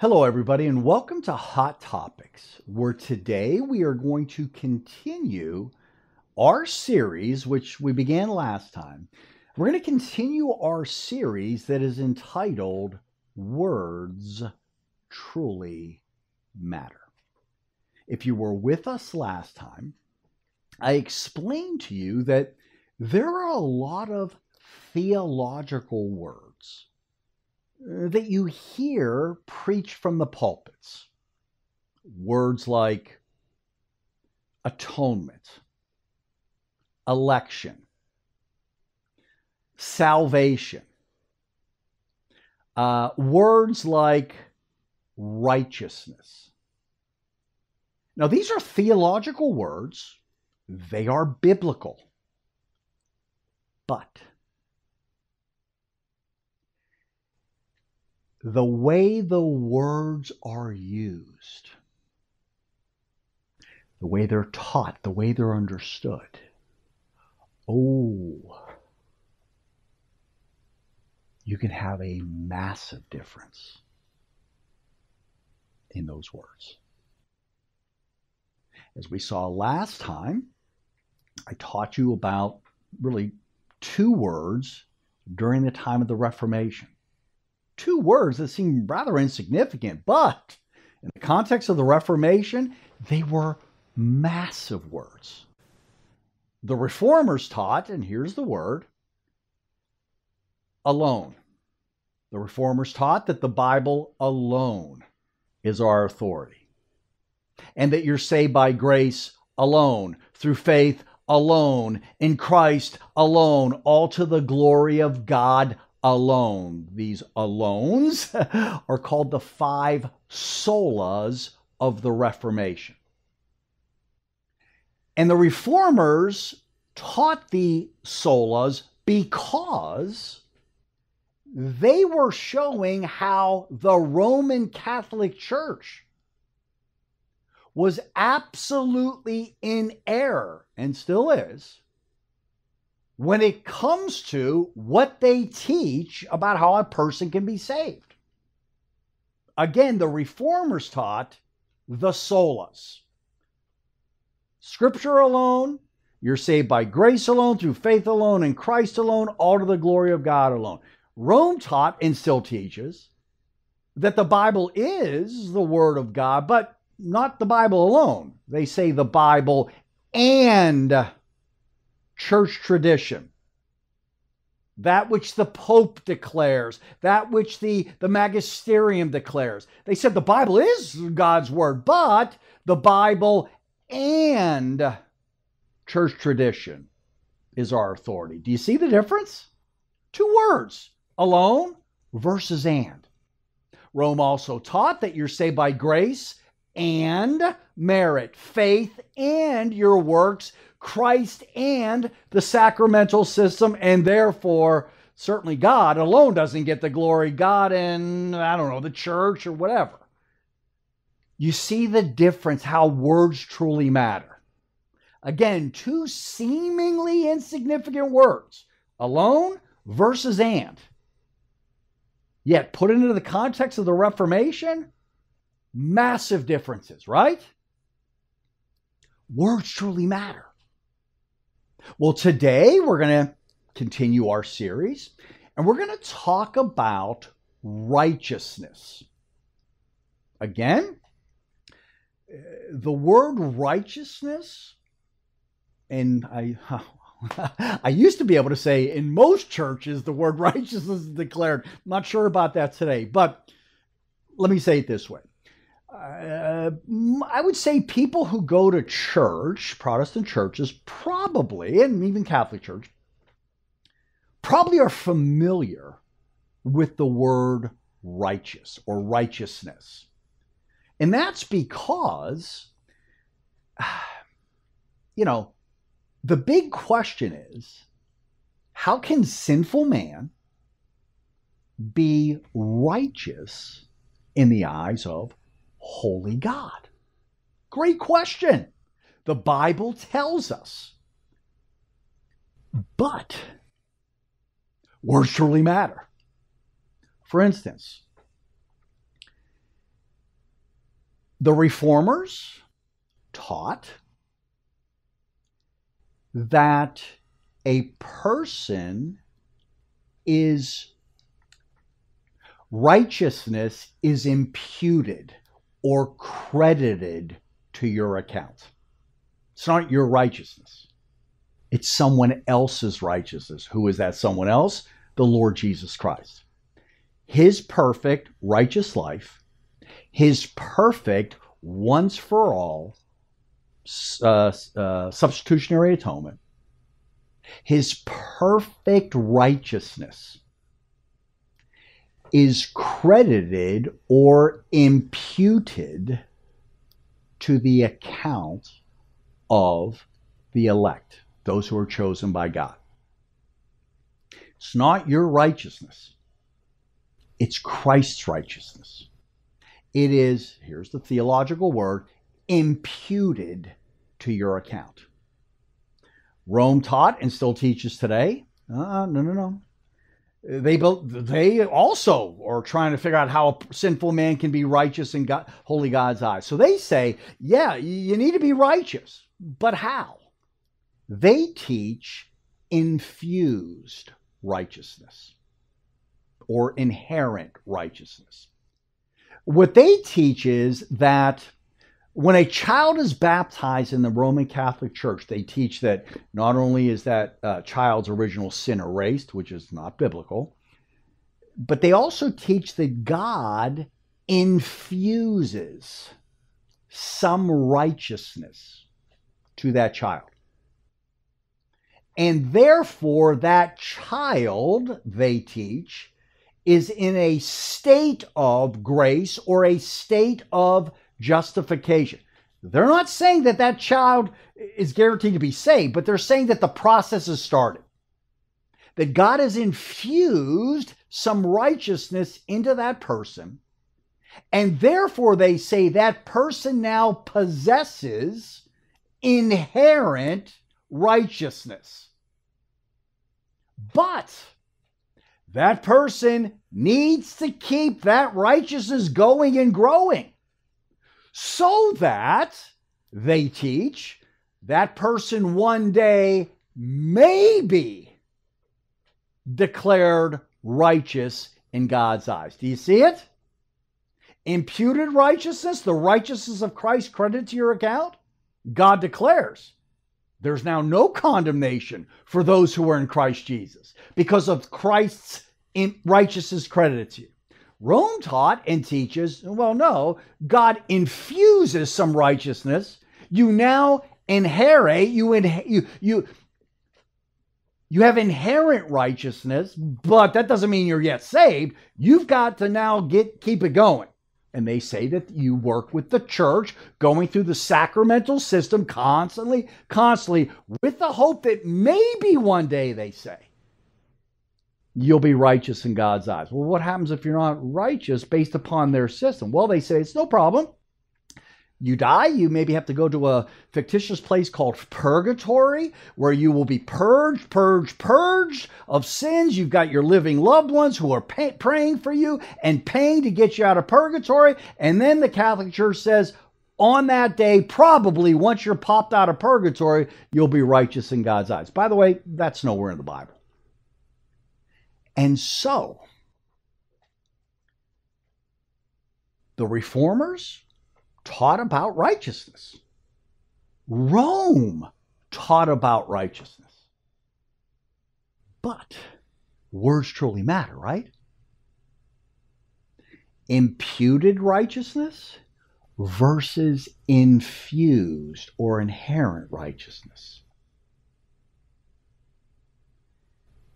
Hello everybody and welcome to Hot Topics, where today we are going to continue our series, which we began last time. We're going to continue our series that is entitled Words Truly Matter. If you were with us last time, I explained to you that there are a lot of theological words that you hear preached from the pulpits. Words like atonement, election, salvation, words like righteousness. Now, these are theological words. They are biblical. But the way the words are used, the way they're taught, the way they're understood, oh, you can have a massive difference in those words. As we saw last time, I taught you about really two words during the time of the Reformation. Two words that seem rather insignificant, but in the context of the Reformation, they were massive words. The Reformers taught, and here's the word, alone. The Reformers taught that the Bible alone is our authority, and that you're saved by grace alone, through faith alone, in Christ alone, all to the glory of God alone. Alone. These alones are called the five solas of the Reformation. And the Reformers taught the solas because they were showing how the Roman Catholic Church was absolutely in error, and still is, when it comes to what they teach about how a person can be saved. Again, the Reformers taught the solas. Scripture alone, you're saved by grace alone, through faith alone, in Christ alone, all to the glory of God alone. Rome taught, and still teaches, that the Bible is the Word of God, but not the Bible alone. They say the Bible and church tradition, that which the Pope declares, that which the magisterium declares. They said the Bible is God's word, but the Bible and church tradition is our authority. Do you see the difference? Two words, alone versus and. Rome also taught that you're saved by grace and merit, faith and your works, Christ and the sacramental system, and therefore certainly God alone doesn't get the glory. God and, I don't know, the church or whatever. You see the difference, how words truly matter. Again, two seemingly insignificant words, alone versus and. Yet put into the context of the Reformation, massive differences, right? Words truly matter. Well, today we're going to continue our series, and we're going to talk about righteousness. Again, the word righteousness, and I used to be able to say in most churches the word righteousness is declared. I'm not sure about that today, but let me say it this way. I would say people who go to church, Protestant churches probably, and even Catholic church, probably are familiar with the word righteous or righteousness. And that's because, you know, the big question is, how can sinful man be righteous in the eyes of holy God? Great question. The Bible tells us. But words truly matter. For instance, The reformers taught that a person is, righteousness is imputed or credited to your account. It's not your righteousness. It's someone else's righteousness. Who is that someone else? The Lord Jesus Christ. His perfect righteous life, his perfect once for all substitutionary atonement, his perfect righteousness is credited or imputed to the account of the elect, those who are chosen by God. It's not your righteousness. It's Christ's righteousness. It is, here's the theological word, imputed to your account. Rome taught and still teaches today. No. They also are trying to figure out how a sinful man can be righteous in God, holy God's eyes. So they say, yeah, you need to be righteous, but how? They teach infused righteousness or inherent righteousness. What they teach is that when a child is baptized in the Roman Catholic Church, they teach that not only is that child's original sin erased, which is not biblical, but they also teach that God infuses some righteousness to that child. And therefore, that child, they teach, is in a state of grace or a state of justification. They're not saying that that child is guaranteed to be saved, but they're saying that the process has started. That God has infused some righteousness into that person, and therefore they say that person now possesses inherent righteousness. But that person needs to keep that righteousness going and growing. So that, they teach, that person one day may be declared righteous in God's eyes. Do you see it? Imputed righteousness, the righteousness of Christ credited to your account, God declares. There's now no condemnation for those who are in Christ Jesus because of Christ's righteousness credited to you. Rome taught and teaches, well, no, God infuses some righteousness. You now inherit, you have inherent righteousness, but that doesn't mean you're yet saved. You've got to now keep it going. And they say that you work with the church, going through the sacramental system constantly, with the hope that maybe one day, they say, you'll be righteous in God's eyes. Well, what happens if you're not righteous based upon their system? Well, they say it's no problem. You die, you maybe have to go to a fictitious place called purgatory, where you will be purged of sins. You've got your living loved ones who are praying for you and paying to get you out of purgatory. And then the Catholic Church says, on that day, probably once you're popped out of purgatory, you'll be righteous in God's eyes. By the way, that's nowhere in the Bible. And so, the reformers taught about righteousness. Rome taught about righteousness. But words truly matter, right? Imputed righteousness versus infused or inherent righteousness.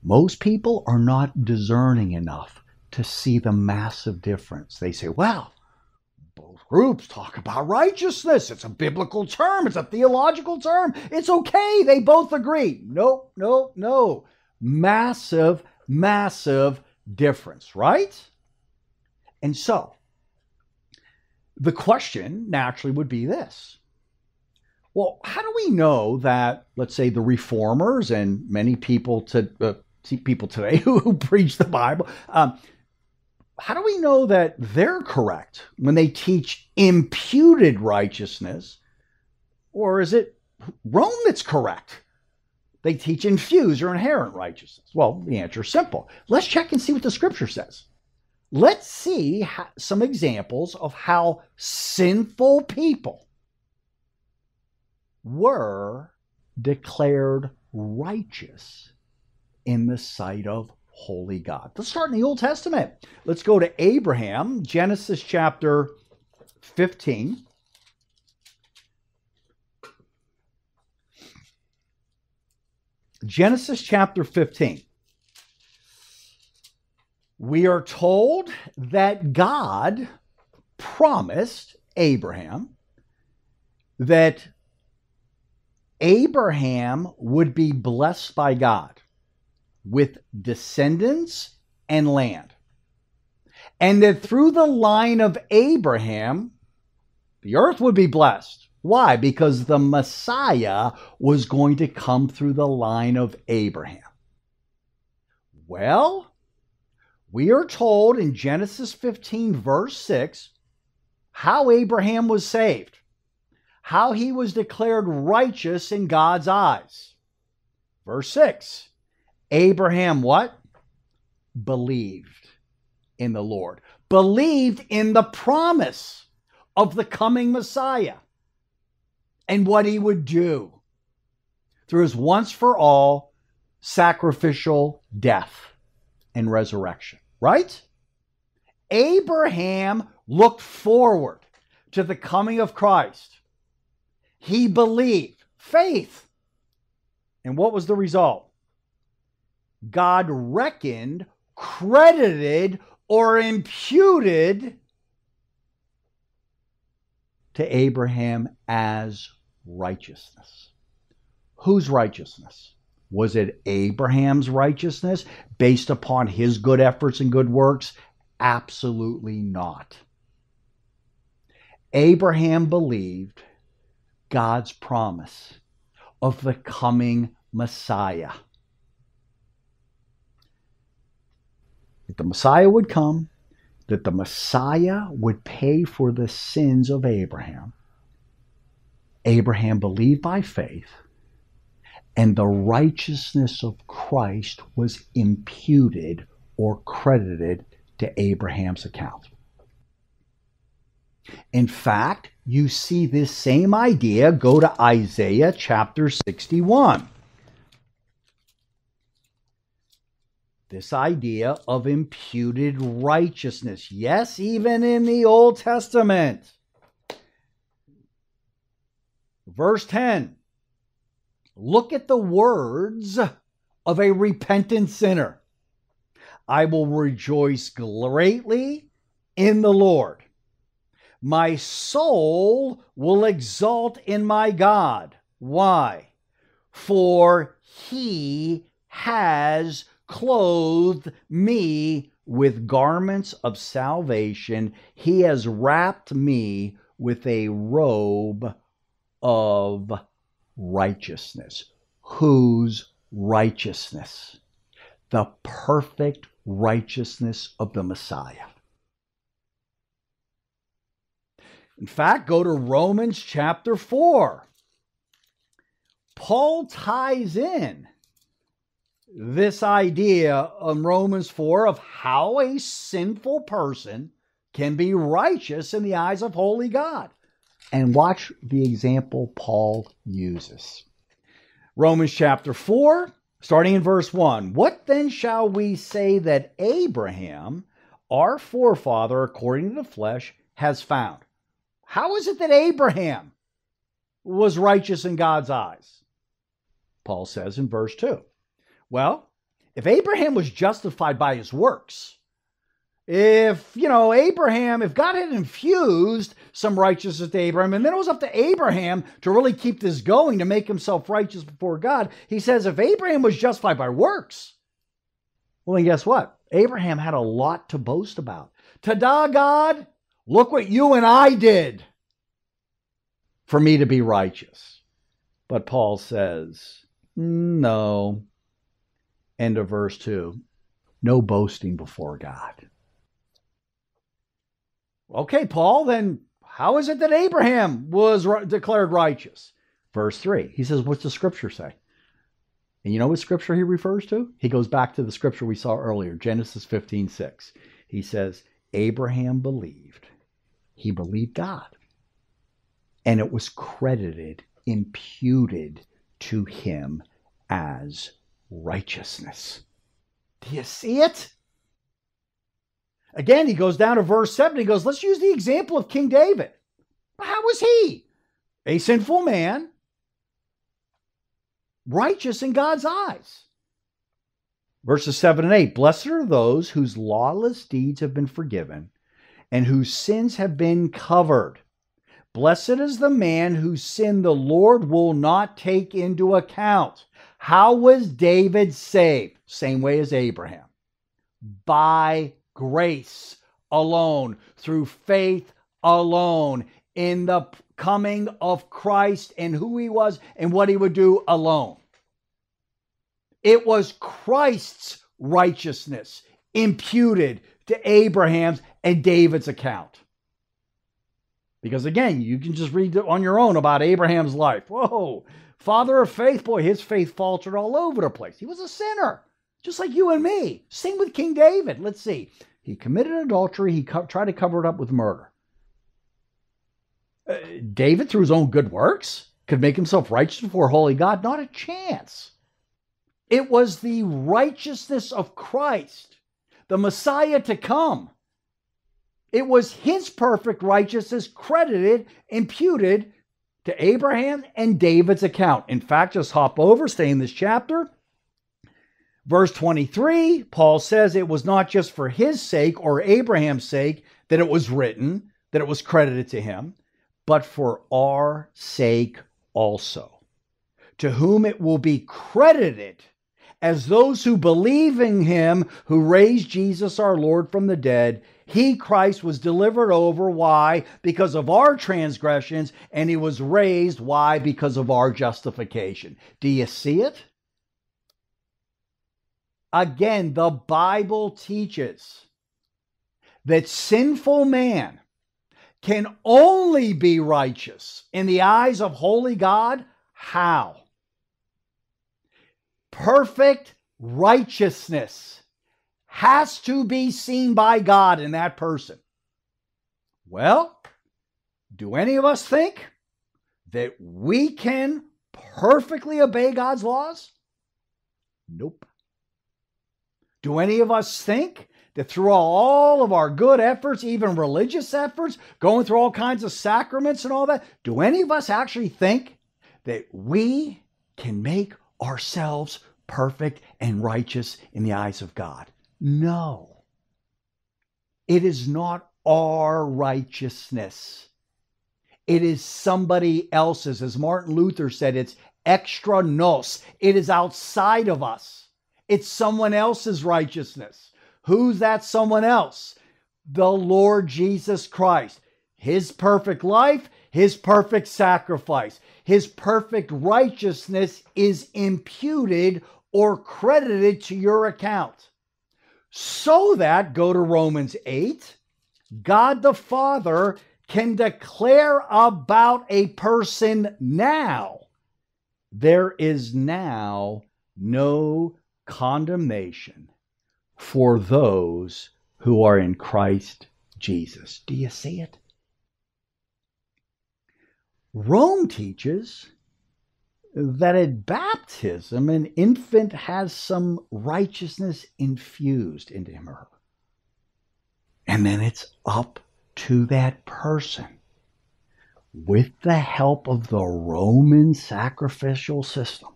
Most people are not discerning enough to see the massive difference. They say, well, both groups talk about righteousness. It's a biblical term. It's a theological term. It's okay. They both agree. No. Massive difference, right? And so the question naturally would be this. Well, how do we know that, let's say, the reformers and many people today who preach the Bible how do we know that they're correct when they teach imputed righteousness? Or is it Rome that's correct? They teach infused or inherent righteousness. Well, the answer is simple. Let's check and see what the scripture says. Let's see some examples of how sinful people were declared righteous in the sight of holy God. Let's start in the Old Testament. Let's go to Abraham, Genesis chapter 15. Genesis chapter 15. We are told that God promised Abraham that Abraham would be blessed by God with descendants and land, and that through the line of Abraham, the earth would be blessed. Why? Because the Messiah was going to come through the line of Abraham. Well, we are told in Genesis 15, verse 6, how Abraham was saved, how he was declared righteous in God's eyes. Verse 6, Abraham what? Believed in the Lord. Believed in the promise of the coming Messiah and what he would do through his once-for-all sacrificial death and resurrection, right? Abraham looked forward to the coming of Christ. He believed, faith. And what was the result? God reckoned, credited, or imputed to Abraham as righteousness. Whose righteousness? Was it Abraham's righteousness based upon his good efforts and good works? Absolutely not. Abraham believed God's promise of the coming Messiah. That the Messiah would come, that the Messiah would pay for the sins of Abraham. Abraham believed by faith, and the righteousness of Christ was imputed or credited to Abraham's account. In fact, you see this same idea. Go to Isaiah chapter 61. This idea of imputed righteousness. Yes, even in the Old Testament. Verse 10. Look at the words of a repentant sinner. I will rejoice greatly in the Lord. My soul will exult in my God. Why? For he has clothed me with garments of salvation. He has wrapped me with a robe of righteousness. Whose righteousness? The perfect righteousness of the Messiah. In fact, go to Romans chapter 4. Paul ties in this idea in Romans 4 of how a sinful person can be righteous in the eyes of holy God. And watch the example Paul uses. Romans chapter 4, starting in verse 1. What then shall we say that Abraham, our forefather, according to the flesh, has found? How is it that Abraham was righteous in God's eyes? Paul says in verse 2. Well, if Abraham was justified by his works, if God had infused some righteousness to Abraham, and then it was up to Abraham to really keep this going, to make himself righteous before God, he says if Abraham was justified by works, well, then guess what? Abraham had a lot to boast about. Ta-da, God, look what you and I did for me to be righteous. But Paul says, no. End of verse 2. No boasting before God. Okay, Paul, then how is it that Abraham was declared righteous? Verse 3, he says, what's the scripture say? And you know what scripture he refers to? He goes back to the scripture we saw earlier, Genesis 15:6. He says, Abraham believed. He believed God. And it was credited, imputed to him as righteousness. Do you see it? Again, he goes down to verse 7. He goes, let's use the example of King David. How was he? A sinful man, righteous in God's eyes. Verses 7 and 8, blessed are those whose lawless deeds have been forgiven and whose sins have been covered. Blessed is the man whose sin the Lord will not take into account. How was David saved? Same way as Abraham. By grace alone, through faith alone, in the coming of Christ and who he was and what he would do alone. It was Christ's righteousness imputed to Abraham's and David's account. Because again, you can just read on your own about Abraham's life. Whoa, father of faith, boy, his faith faltered all over the place. He was a sinner, just like you and me. Same with King David. Let's see. He committed adultery. He tried to cover it up with murder. David, through his own good works, could make himself righteous before holy God? Not a chance. It was the righteousness of Christ, the Messiah to come. It was his perfect righteousness credited, imputed to Abraham and David's account. In fact, just hop over, stay in this chapter. Verse 23, Paul says it was not just for his sake or Abraham's sake that it was written, that it was credited to him, but for our sake also, to whom it will be credited as those who believe in him who raised Jesus our Lord from the dead. He, Christ, was delivered over. Why? Because of our transgressions, and he was raised. Why? Because of our justification. Do you see it? Again, the Bible teaches that sinful man can only be righteous in the eyes of holy God. How? Perfect righteousness has to be seen by God in that person. Well, do any of us think that we can perfectly obey God's laws? Nope. Do any of us think that through all of our good efforts, even religious efforts, going through all kinds of sacraments and all that, do any of us actually think that we can make ourselves perfect and righteous in the eyes of God? No. It is not our righteousness. It is somebody else's. As Martin Luther said, it's extra nos. It is outside of us. It's someone else's righteousness. Who's that someone else? The Lord Jesus Christ. His perfect life, his perfect sacrifice, his perfect righteousness is imputed or credited to your account. So that, go to Romans 8, God the Father can declare about a person now, there is now no condemnation for those who are in Christ Jesus. Do you see it? Rome teaches that at baptism, an infant has some righteousness infused into him or her. And then it's up to that person, with the help of the Roman sacrificial system,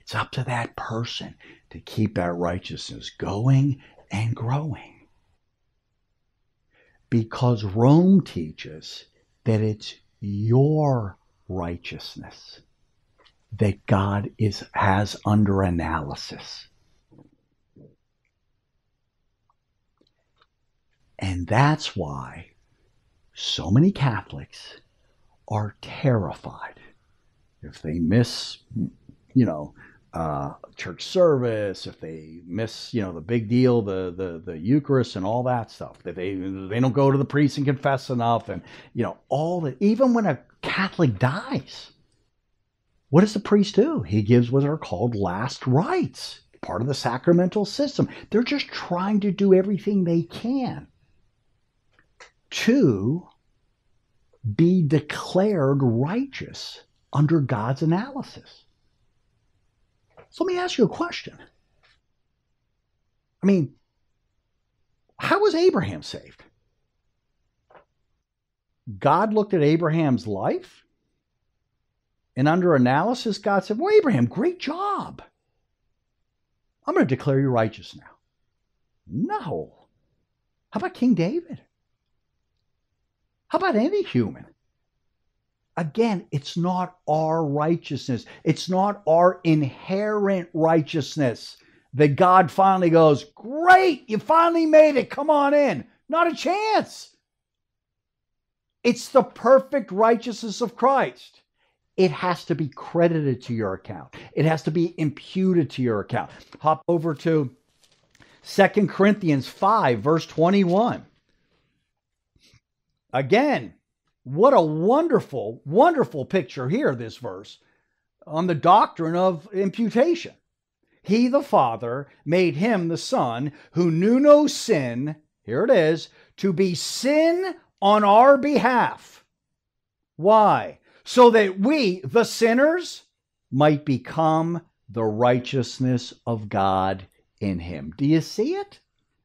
it's up to that person to keep that righteousness going and growing. Because Rome teaches that it's your righteousness that God has under analysis. And that's why so many Catholics are terrified if they miss, church service, if they miss, you know, the big deal, the Eucharist and all that stuff, that they don't go to the priest and confess enough, and, you know, all that. Even when a Catholic dies, what does the priest do? He gives what are called last rites, part of the sacramental system. They're just trying to do everything they can to be declared righteous under God's analysis. So let me ask you a question. I mean, how was Abraham saved? God looked at Abraham's life, and under analysis, God said, well, Abraham, great job. I'm going to declare you righteous now. No. How about King David? How about any human? Again, it's not our righteousness. It's not our inherent righteousness that God finally goes, great, you finally made it. Come on in. Not a chance. It's the perfect righteousness of Christ. It has to be credited to your account. It has to be imputed to your account. Hop over to 2 Corinthians 5, verse 21. Again, what a wonderful, wonderful picture here, this verse, on the doctrine of imputation. He, the Father, made him, the Son, who knew no sin, here it is, to be sin on our behalf. Why? So that we, the sinners, might become the righteousness of God in him. Do you see it?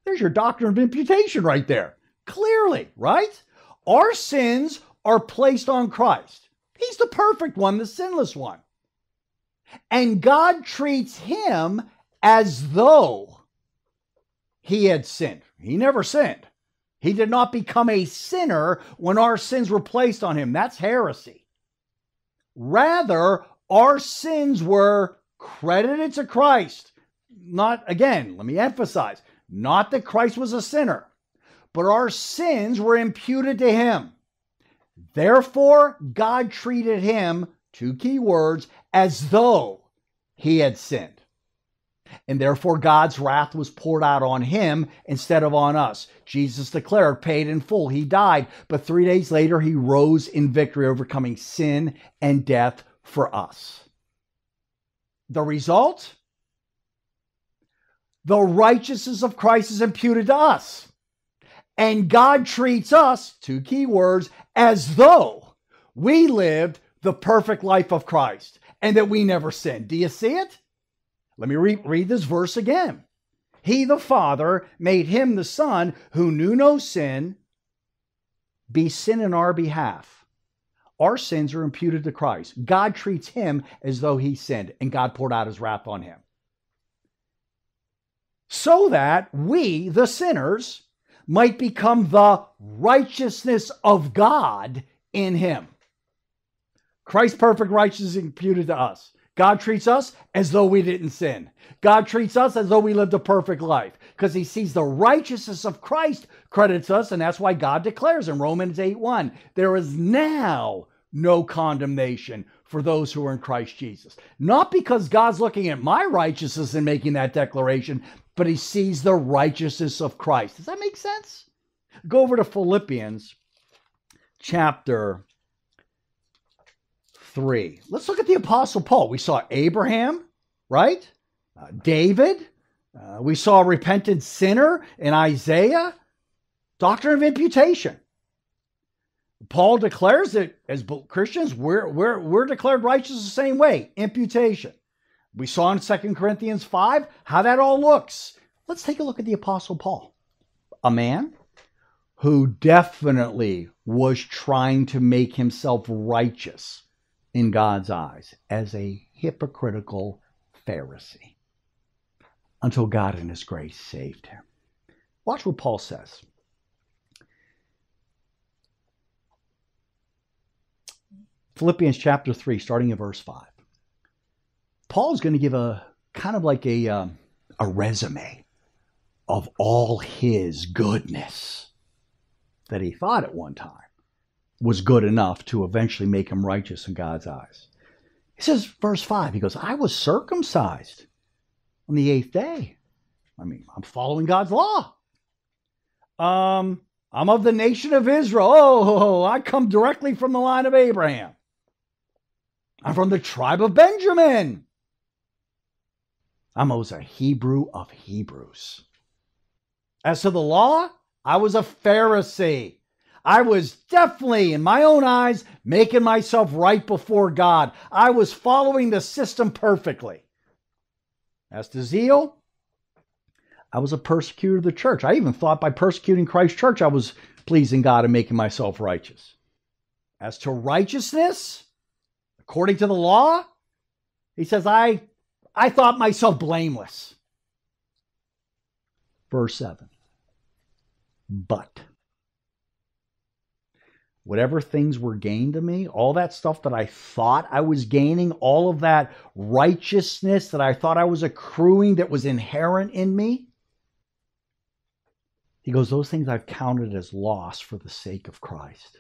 There's your doctrine of imputation right there. Clearly, right? Our sins are placed on Christ. He's the perfect one, the sinless one. And God treats him as though he had sinned. He never sinned. He did not become a sinner when our sins were placed on him. That's heresy. Rather, our sins were credited to Christ. Not, again, let me emphasize, not that Christ was a sinner, but our sins were imputed to him. Therefore, God treated him, two key words, as though he had sinned. And therefore, God's wrath was poured out on him instead of on us. Jesus declared, paid in full. He died, but 3 days later, he rose in victory, overcoming sin and death for us. The result? The righteousness of Christ is imputed to us. And God treats us, two key words, as though we lived the perfect life of Christ and that we never sinned. Do you see it? Let me read this verse again. He, the Father, made him, the Son, who knew no sin, be sin in our behalf. Our sins are imputed to Christ. God treats him as though he sinned, and God poured out his wrath on him. So that we, the sinners, might become the righteousness of God in him. Christ's perfect righteousness is imputed to us. God treats us as though we didn't sin. God treats us as though we lived a perfect life, because he sees the righteousness of Christ credits us, and that's why God declares in Romans 8:1, there is now no condemnation for those who are in Christ Jesus. Not because God's looking at my righteousness and making that declaration, but he sees the righteousness of Christ. Does that make sense? Go over to Philippians chapter 3. Let's look at the Apostle Paul. We saw Abraham, right? David. We saw a repentant sinner in Isaiah. Doctrine of imputation. Paul declares that as Christians, we're declared righteous the same way. Imputation. We saw in 2 Corinthians 5 how that all looks. Let's take a look at the Apostle Paul, a man who definitely was trying to make himself righteous in God's eyes as a hypocritical Pharisee, until God in his grace saved him. Watch what Paul says. Philippians chapter 3, starting in verse 5. Paul's going to give a kind of like a resume of all his goodness that he thought at one time was good enough to eventually make him righteous in God's eyes. He says, verse 5, he goes, I was circumcised on the 8th day. I mean, I'm following God's law. I'm of the nation of Israel. Oh, I come directly from the line of Abraham. I'm from the tribe of Benjamin. I was a Hebrew of Hebrews. As to the law, I was a Pharisee. I was definitely, in my own eyes, making myself right before God. I was following the system perfectly. As to zeal, I was a persecutor of the church. I even thought by persecuting Christ's church, I was pleasing God and making myself righteous. As to righteousness, according to the law, he says, I thought myself blameless. Verse 7. But whatever things were gained to me, all that stuff that I thought I was gaining, all of that righteousness that I thought I was accruing that was inherent in me, he goes, those things I've counted as loss for the sake of Christ.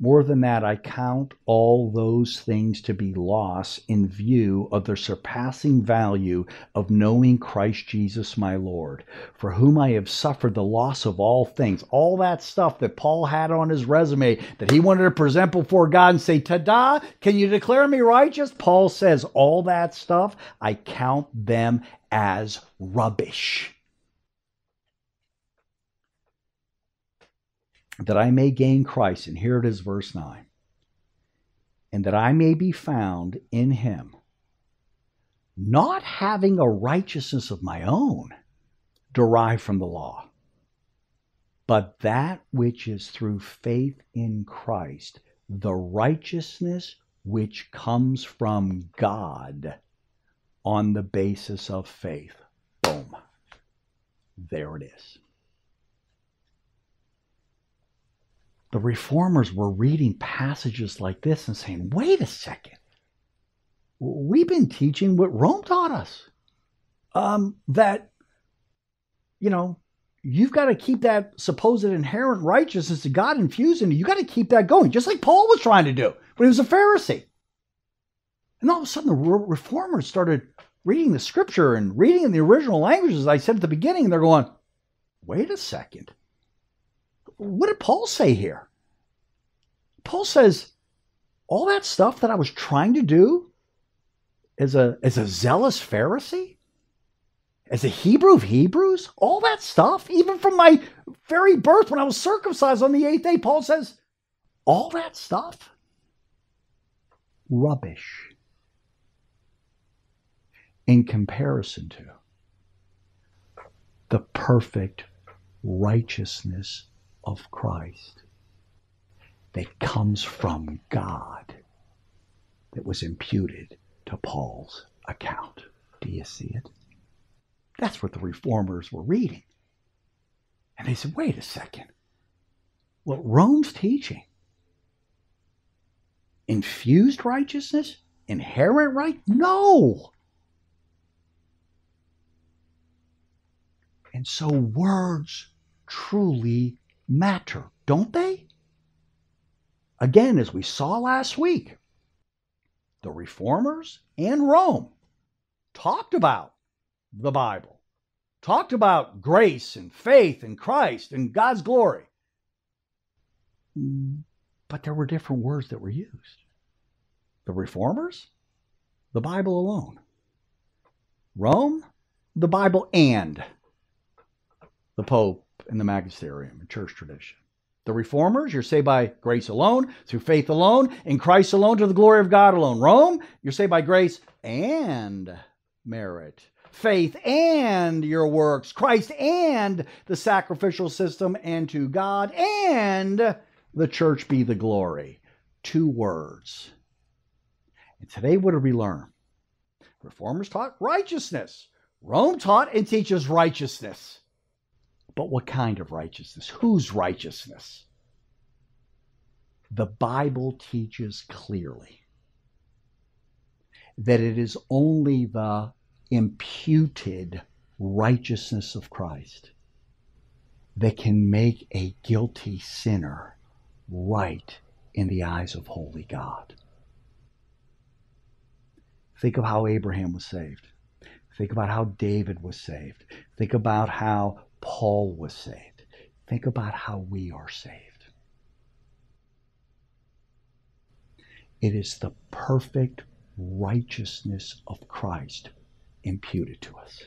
More than that, I count all those things to be loss in view of the surpassing value of knowing Christ Jesus my Lord, for whom I have suffered the loss of all things. All that stuff that Paul had on his resume that he wanted to present before God and say, ta-da, can you declare me righteous? Paul says, all that stuff, I count them as rubbish, that I may gain Christ, and here it is, verse 9, and that I may be found in him, not having a righteousness of my own derived from the law, but that which is through faith in Christ, the righteousness which comes from God on the basis of faith. Boom. There it is. The reformers were reading passages like this and saying, wait a second, we've been teaching what Rome taught us, that, you know, you've got to keep that supposed inherent righteousness that God infused in you. You got to keep that going, just like Paul was trying to do when he was a Pharisee. And all of a sudden the reformers started reading the scripture and reading in the original languages, as I said at the beginning, and they're going, wait a second. What did Paul say here? Paul says, all that stuff that I was trying to do as a zealous Pharisee, as a Hebrew of Hebrews, all that stuff, even from my very birth when I was circumcised on the 8th day, Paul says, all that stuff, rubbish in comparison to the perfect righteousness of Christ that comes from God that was imputed to Paul's account. Do you see it? That's what the reformers were reading. And they said, wait a second. What Rome's teaching, infused righteousness, inherent right? No. And so words truly matter, don't they? Again, as we saw last week, the reformers and Rome talked about the Bible, talked about grace and faith and Christ and God's glory. But there were different words that were used. The reformers, the Bible alone. Rome, the Bible and the Pope in the magisterium and church tradition. The reformers, you're saved by grace alone, through faith alone, in Christ alone, to the glory of God alone. Rome, you're saved by grace and merit, faith and your works, Christ and the sacrificial system, and to God and the church be the glory. Two words. And today, what did we learn? Reformers taught righteousness. Rome taught and teaches righteousness. But what kind of righteousness? Whose righteousness? The Bible teaches clearly that it is only the imputed righteousness of Christ that can make a guilty sinner right in the eyes of holy God. Think of how Abraham was saved. Think about how David was saved. Think about how Paul was saved. Think about how we are saved. It is the perfect righteousness of Christ imputed to us.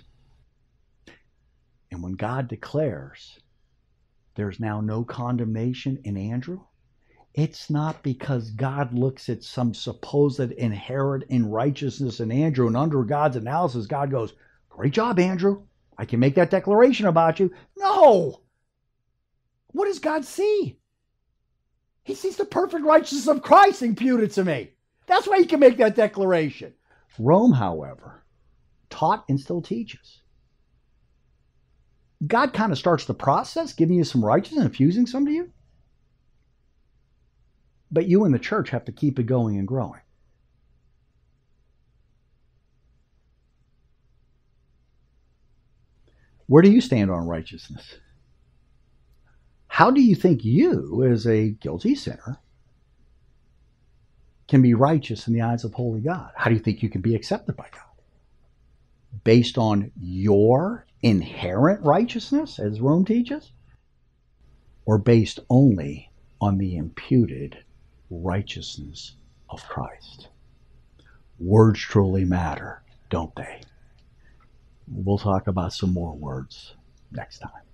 And when God declares there's now no condemnation in Andrew, it's not because God looks at some supposed inherent in righteousness in Andrew, and under God's analysis, God goes, great job, Andrew. I can make that declaration about you. No. What does God see? He sees the perfect righteousness of Christ imputed to me. That's why he can make that declaration. Rome, however, taught and still teaches. God kind of starts the process, giving you some righteousness and infusing some to you. But you and the church have to keep it going and growing. Where do you stand on righteousness? How do you think you, as a guilty sinner, can be righteous in the eyes of holy God? How do you think you can be accepted by God? Based on your inherent righteousness, as Rome teaches, or based only on the imputed righteousness of Christ? Words truly matter, don't they? We'll talk about some more words next time.